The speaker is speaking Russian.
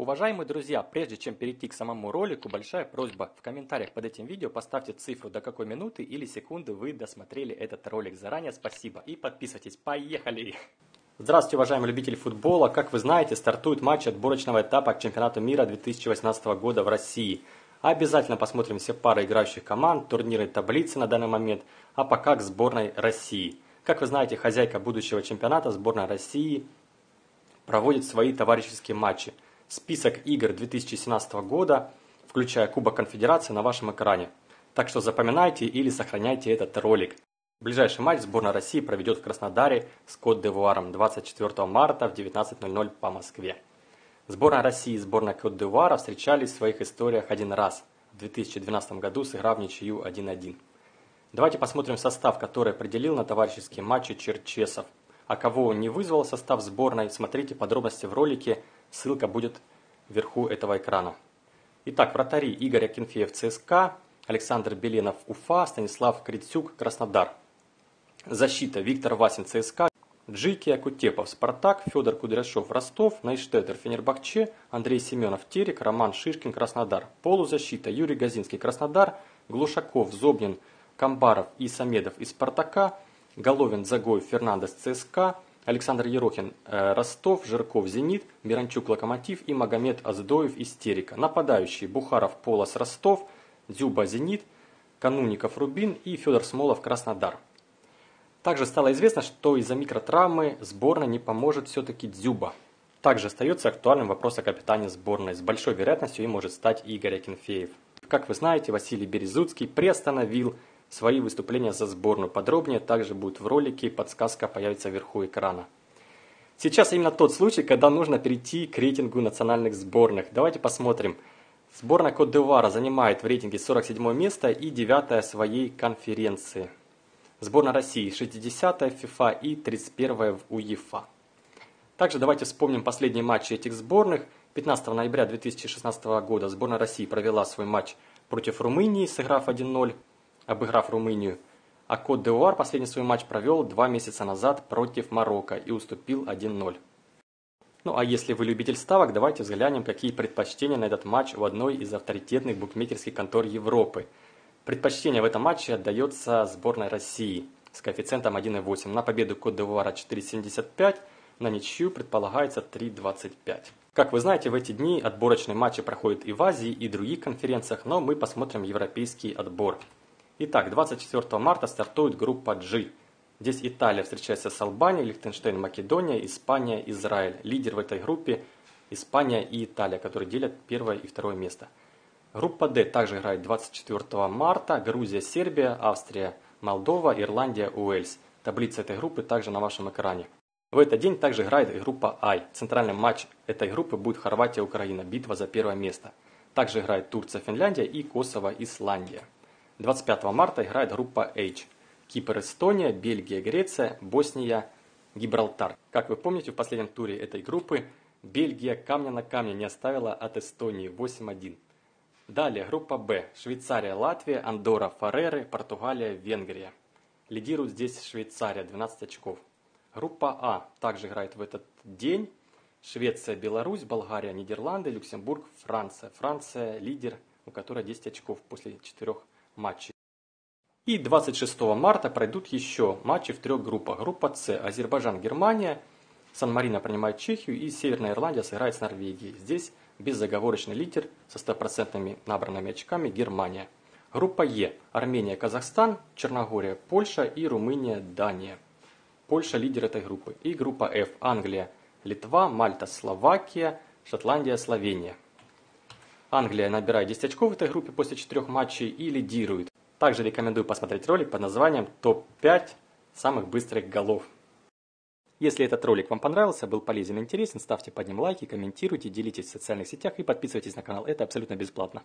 Уважаемые друзья, прежде чем перейти к самому ролику, большая просьба: в комментариях под этим видео поставьте цифру, до какой минуты или секунды вы досмотрели этот ролик. Заранее спасибо и подписывайтесь. Поехали! Здравствуйте, уважаемые любители футбола! Как вы знаете, стартует матч отборочного этапа к чемпионату мира 2018 года в России. Обязательно посмотрим все пары играющих команд, турниры и таблицы на данный момент, а пока к сборной России. Как вы знаете, хозяйка будущего чемпионата, сборная России, проводит свои товарищеские матчи. Список игр 2017 года, включая Кубок Конфедерации, на вашем экране. Так что запоминайте или сохраняйте этот ролик. Ближайший матч сборная России проведет в Краснодаре с Кот-Д'Ивуаром 24 марта в 19:00 по Москве. Сборная России и сборная Кот-Д'Ивуара встречались в своих историях один раз в 2012 году, сыграв в ничью 1-1. Давайте посмотрим состав, который определил на товарищеские матчи Черчесов. А кого он не вызвал в состав сборной, смотрите подробности в ролике. Ссылка будет вверху этого экрана. Итак, вратари: Игорь Акинфеев, ЦСКА, Александр Беленов, Уфа, Станислав Крицюк, Краснодар. Защита: Виктор Васин, ЦСКА, Джикия Кутепов, Спартак, Федор Кудряшов, Ростов, Нейштедер, Фенербахче, Андрей Семенов, Терек, Роман Шишкин, Краснодар. Полузащита: Юрий Газинский, Краснодар, Глушаков, Зобнин, Камбаров и Самедов из Спартака, Головин, Загой, Фернандес, ЦСКА, Александр Ерохин, Ростов, Жирков, Зенит, Миранчук, Локомотив и Магомед Аздоев из Терека. Нападающие: Бухаров, Полос, Ростов, Дзюба, Зенит, Канунников, Рубин и Федор Смолов, Краснодар. Также стало известно, что из-за микротравмы сборной не поможет все-таки Дзюба. Также остается актуальным вопрос о капитане сборной. С большой вероятностью им может стать Игорь Акинфеев. Как вы знаете, Василий Березуцкий приостановил свои выступления за сборную. Подробнее также будет в ролике, подсказка появится вверху экрана. Сейчас именно тот случай, когда нужно перейти к рейтингу национальных сборных. Давайте посмотрим. Сборная Кот-д'Ивуара занимает в рейтинге 47 место и 9 своей конференции. Сборная России 60 в ФИФА и 31 в УЕФА. Также давайте вспомним последние матчи этих сборных. 15 ноября 2016 года сборная России провела свой матч против Румынии, сыграв 1-0. Обыграв Румынию, а Кот-д'Ивуар последний свой матч провел 2 месяца назад против Марокко и уступил 1-0. Ну а если вы любитель ставок, давайте взглянем, какие предпочтения на этот матч у одной из авторитетных букмекерских контор Европы. Предпочтение в этом матче отдается сборной России с коэффициентом 1,8. На победу Кот-д'Ивуара 4,75, на ничью предполагается 3,25. Как вы знаете, в эти дни отборочные матчи проходят и в Азии, и в других конференциях, но мы посмотрим европейский отбор. Итак, 24 марта стартует группа G. Здесь Италия встречается с Албанией, Лихтенштейн, Македония, Испания, Израиль. Лидер в этой группе — Испания и Италия, которые делят первое и второе место. Группа D также играет 24 марта. Грузия, Сербия, Австрия, Молдова, Ирландия, Уэльс. Таблица этой группы также на вашем экране. В этот день также играет группа I. Центральный матч этой группы будет Хорватия, Украина. Битва за первое место. Также играет Турция, Финляндия и Косово, Исландия. 25 марта играет группа H. Кипр, Эстония, Бельгия, Греция, Босния, Гибралтар. Как вы помните, в последнем туре этой группы Бельгия камня на камне не оставила от Эстонии 8-1. Далее группа Б. Швейцария, Латвия, Андорра, Фареры, Португалия, Венгрия. Лидирует здесь Швейцария, 12 очков. Группа А также играет в этот день. Швеция, Беларусь, Болгария, Нидерланды, Люксембург, Франция. Франция лидер, у которой 10 очков после 4 матчей. И 26 марта пройдут еще матчи в 3 группах. Группа С. Азербайджан, Германия, Сан-Марино принимает Чехию и Северная Ирландия сыграет с Норвегией. Здесь безоговорочный лидер со 100% набранными очками Германия. Группа Е. Армения, Казахстан, Черногория, Польша и Румыния, Дания. Польша лидер этой группы. И группа F. Англия, Литва, Мальта, Словакия, Шотландия, Словения. Англия набирает 10 очков в этой группе после 4 матчей и лидирует. Также рекомендую посмотреть ролик под названием «Топ-5 самых быстрых голов». Если этот ролик вам понравился, был полезен и интересен, ставьте под ним лайки, комментируйте, делитесь в социальных сетях и подписывайтесь на канал. Это абсолютно бесплатно.